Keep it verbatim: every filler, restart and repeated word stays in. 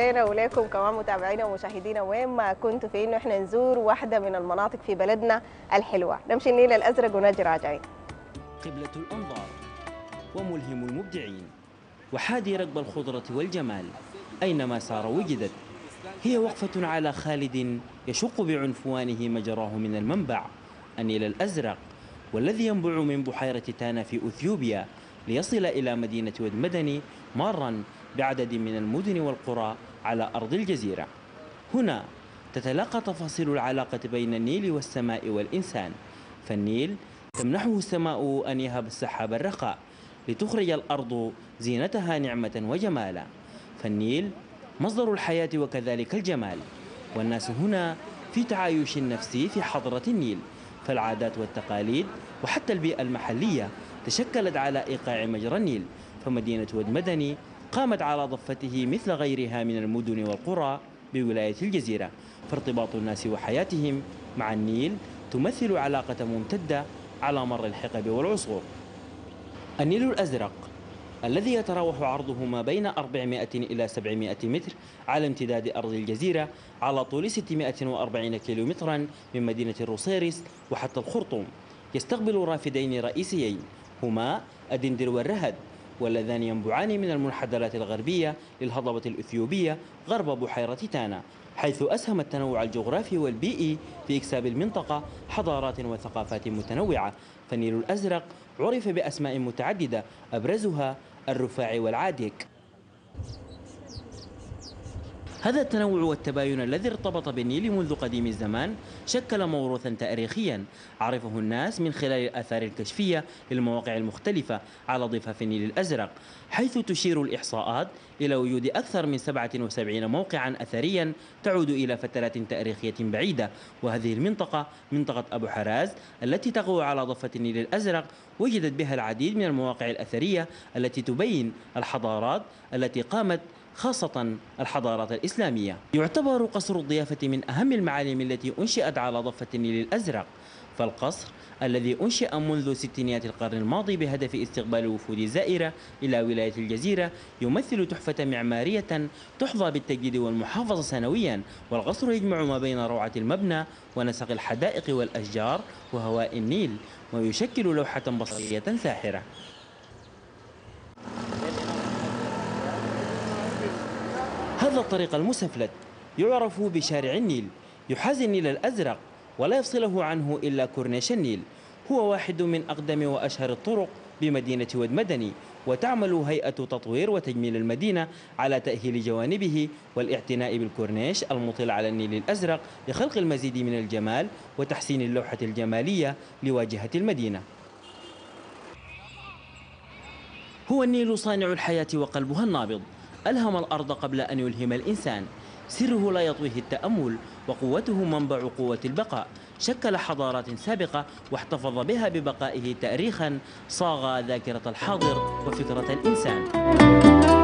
علينا وليكم كمان متابعينا ومشاهدينا وين ما كنتوا في انه احنا نزور واحده من المناطق في بلدنا الحلوه. نمشي النيل الازرق ونجي راجعين. قبلة الانظار وملهم المبدعين وحادي ركب الخضره والجمال اينما سار وجدت، هي وقفه على خالد يشق بعنفوانه مجراه من المنبع النيل الازرق، والذي ينبع من بحيره تانا في اثيوبيا ليصل الى مدينه ود مدني مارا بعدد من المدن والقرى على أرض الجزيرة. هنا تتلاقى تفاصيل العلاقة بين النيل والسماء والإنسان، فالنيل تمنحه السماء أن يهب السحاب الرخاء لتخرج الأرض زينتها نعمة وجمالا، فالنيل مصدر الحياة وكذلك الجمال، والناس هنا في تعايش نفسي في حضرة النيل، فالعادات والتقاليد وحتى البيئة المحلية تشكلت على إيقاع مجرى النيل، فمدينة ود مدني قامت على ضفته مثل غيرها من المدن والقرى بولاية الجزيرة، فارتباط الناس وحياتهم مع النيل تمثل علاقة ممتدة على مر الحقب والعصور. النيل الأزرق الذي يتراوح عرضه ما بين أربعمائة إلى سبعمائة متر على امتداد أرض الجزيرة على طول ستمائة وأربعين كيلومترا من مدينة الروسيرس وحتى الخرطوم، يستقبل رافدين رئيسيين هما الدندر والرهد، واللذان ينبعان من المنحدرات الغربية للهضبة الإثيوبية غرب بحيرة تانا، حيث أسهم التنوع الجغرافي والبيئي في إكساب المنطقة حضارات وثقافات متنوعة. فالنيل الأزرق عرف بأسماء متعددة أبرزها الرفاعي والعاديك. هذا التنوع والتباين الذي ارتبط بالنيل منذ قديم الزمان شكل موروثا تاريخيا عرفه الناس من خلال الآثار الكشفية للمواقع المختلفة على ضفاف النيل الأزرق، حيث تشير الإحصاءات إلى وجود أكثر من سبعة وسبعين موقعا أثريا تعود إلى فترات تاريخية بعيدة، وهذه المنطقة منطقة أبو حراز التي تقع على ضفة النيل الأزرق وجدت بها العديد من المواقع الأثرية التي تبين الحضارات التي قامت، خاصة الحضارات الإسلامية. يعتبر قصر الضيافة من أهم المعالم التي أنشئت على ضفة النيل الأزرق، فالقصر الذي أنشئ منذ ستينيات القرن الماضي بهدف استقبال وفود الزائرة إلى ولاية الجزيرة يمثل تحفة معمارية تحظى بالتجديد والمحافظة سنويا، والقصر يجمع ما بين روعة المبنى ونسق الحدائق والأشجار وهواء النيل، ويشكل لوحة بصرية ساحرة. هذا الطريق المسفلت يعرف بشارع النيل، يحاذي النيل الأزرق ولا يفصله عنه إلا كورنيش النيل، هو واحد من أقدم وأشهر الطرق بمدينة ود مدني، وتعمل هيئة تطوير وتجميل المدينة على تأهيل جوانبه والاعتناء بالكورنيش المطل على النيل الأزرق لخلق المزيد من الجمال وتحسين اللوحة الجمالية لواجهة المدينة. هو النيل صانع الحياة وقلبها النابض، ألهم الأرض قبل أن يلهم الإنسان، سره لا يطويه التأمل وقوته منبع قوة البقاء، شكل حضارات سابقة واحتفظ بها ببقائه تاريخا صاغ ذاكرة الحاضر وفكرة الإنسان.